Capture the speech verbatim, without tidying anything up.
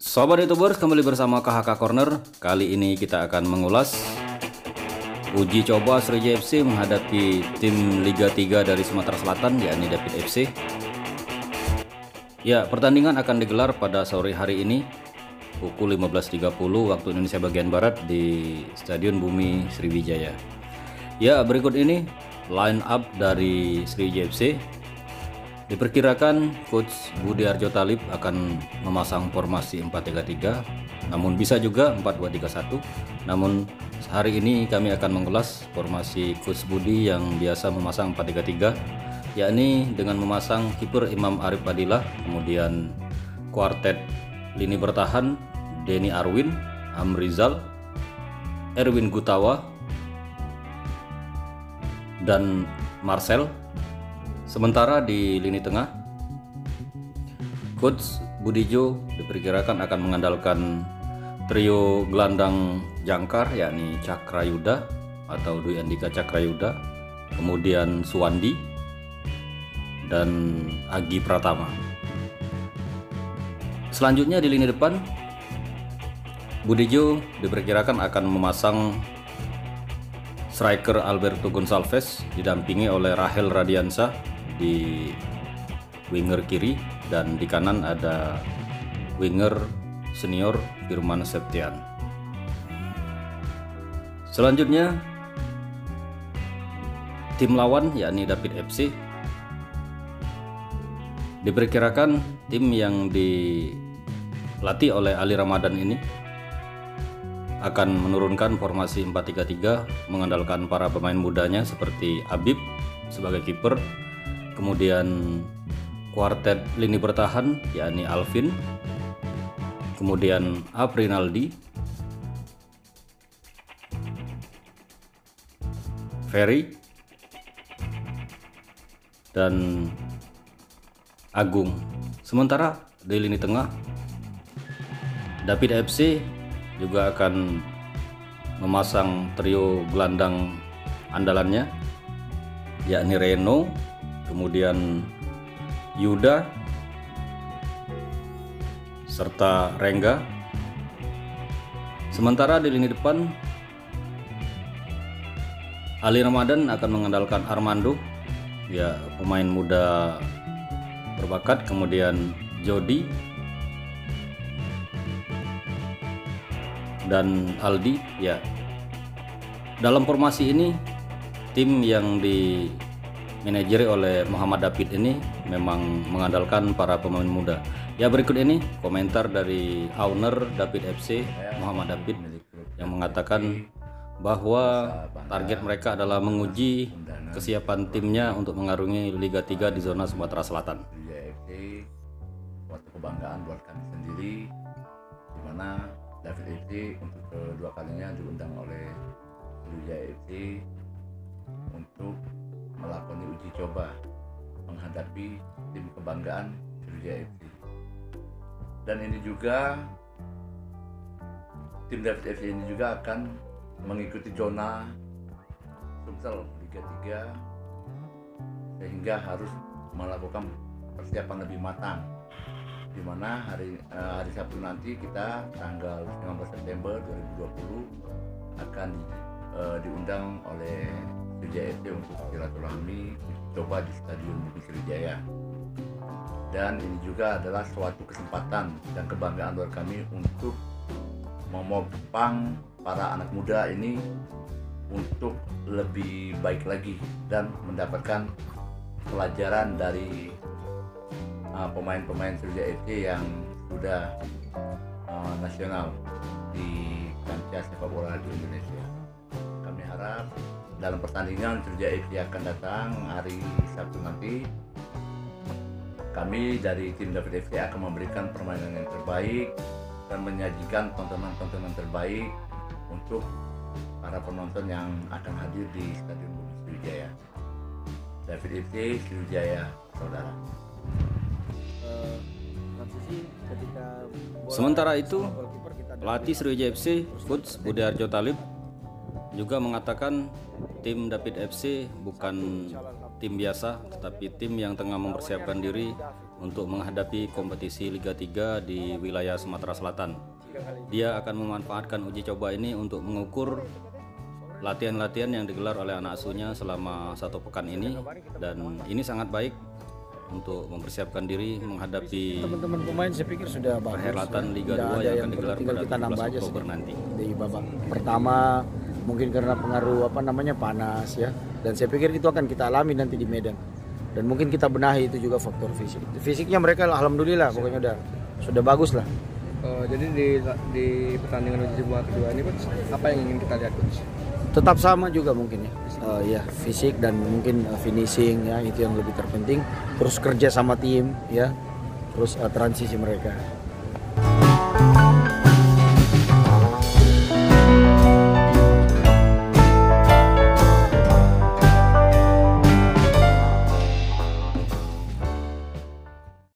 Sobat YouTubers, kembali bersama K H K Corner. Kali ini kita akan mengulas uji coba Sri J F C menghadapi tim Liga tiga dari Sumatera Selatan, yakni David F C. Ya, pertandingan akan digelar pada sore hari ini pukul lima belas tiga puluh waktu Indonesia bagian Barat di Stadion Bumi Sriwijaya. Ya, berikut ini line up dari Sri J F C. Diperkirakan coach Budiardjo Thalib akan memasang formasi empat tiga tiga, namun bisa juga empat dua tiga satu. Namun hari ini kami akan mengulas formasi coach Budi yang biasa memasang empat tiga tiga, yakni dengan memasang kiper Imam Arif Adilah, kemudian kuartet lini bertahan Denny Arwin, Amrizal, Erwin Gutawa, dan Marcel. Sementara di lini tengah, coach Budijo diperkirakan akan mengandalkan trio gelandang jangkar, yakni Cakrayuda atau Duyandika Cakrayuda, kemudian Suwandi dan Agi Pratama. Selanjutnya di lini depan, Budijo diperkirakan akan memasang striker Alberto Gonçalves didampingi oleh Rahel Radiansa di winger kiri, dan di kanan ada winger senior Firman Septian. Selanjutnya tim lawan, yakni David F C, diperkirakan tim yang dilatih oleh Ali Ramadhan ini akan menurunkan formasi empat tiga tiga mengandalkan para pemain mudanya seperti Abib sebagai kiper, kemudian kuartet lini bertahan yakni Alvin, kemudian Aprinaldi, Ferry, dan Agung. Sementara di lini tengah, David F C juga akan memasang trio gelandang andalannya, yakni Reno, kemudian Yuda, serta Renga. Sementara di lini depan, Ali Ramadhan akan mengandalkan Armando, ya pemain muda berbakat, kemudian Jodi dan Aldi. Ya, dalam formasi ini tim yang dimanajeri oleh Muhammad David ini memang mengandalkan para pemain muda. Ya, berikut ini komentar dari owner David F C, Muhammad David, yang mengatakan bahwa target mereka adalah menguji kesiapan timnya untuk mengarungi Liga tiga di zona Sumatera Selatan. F C suatu kebanggaan buat kami sendiri, di mana David F C untuk kedua kalinya diundang oleh Sriwijaya F C untuk melakukan uji coba menghadapi tim kebanggaan Sriwijaya F C. Dan ini juga tim David F C ini juga akan mengikuti zona Sumsel Liga tiga, sehingga harus melakukan persiapan lebih matang, di mana hari uh, hari Sabtu nanti kita tanggal sembilan belas September dua ribu dua puluh akan uh, diundang oleh Sriwijaya F C untuk silaturahmi coba di Stadion Bumi Sriwijaya. Dan ini juga adalah suatu kesempatan dan kebanggaan buat kami untuk memopang para anak muda ini untuk lebih baik lagi dan mendapatkan pelajaran dari pemain-pemain Sriwijaya F C yang sudah uh, nasional di kancah sepak bola di Indonesia. Kami harap dalam pertandingan Sriwijaya F C akan datang hari Sabtu nanti, kami dari tim David F C akan memberikan permainan yang terbaik dan menyajikan tontonan-tontonan terbaik untuk para penonton yang akan hadir di Stadion Bumi Sriwijaya. David F C, Sriwijaya, saudara. Sementara itu, pelatih Sriwijaya F C, coach Budiardjo Thalib, juga mengatakan tim David F C bukan tim biasa, tetapi tim yang tengah mempersiapkan diri untuk menghadapi kompetisi Liga tiga di wilayah Sumatera Selatan. Dia akan memanfaatkan uji coba ini untuk mengukur latihan-latihan yang digelar oleh anak asuhnya selama satu pekan ini, dan ini sangat baik untuk mempersiapkan diri menghadapi teman-teman pemain. Saya pikir sudah bagus. Perhelatan Liga dua yang akan digelar pada tujuh belas Oktober nanti. Di babak pertama mungkin karena pengaruh apa namanya panas ya, dan saya pikir itu akan kita alami nanti di Medan, dan mungkin kita benahi itu juga faktor fisik. Fisiknya mereka alhamdulillah pokoknya udah sudah bagus lah. Uh, jadi di, di pertandingan uji coba kedua ini coach, apa yang ingin kita lihat coach? Tetap sama juga mungkin ya, uh, ya fisik dan mungkin uh, finishing ya, itu yang lebih terpenting. Terus kerja sama tim ya, terus uh, transisi mereka.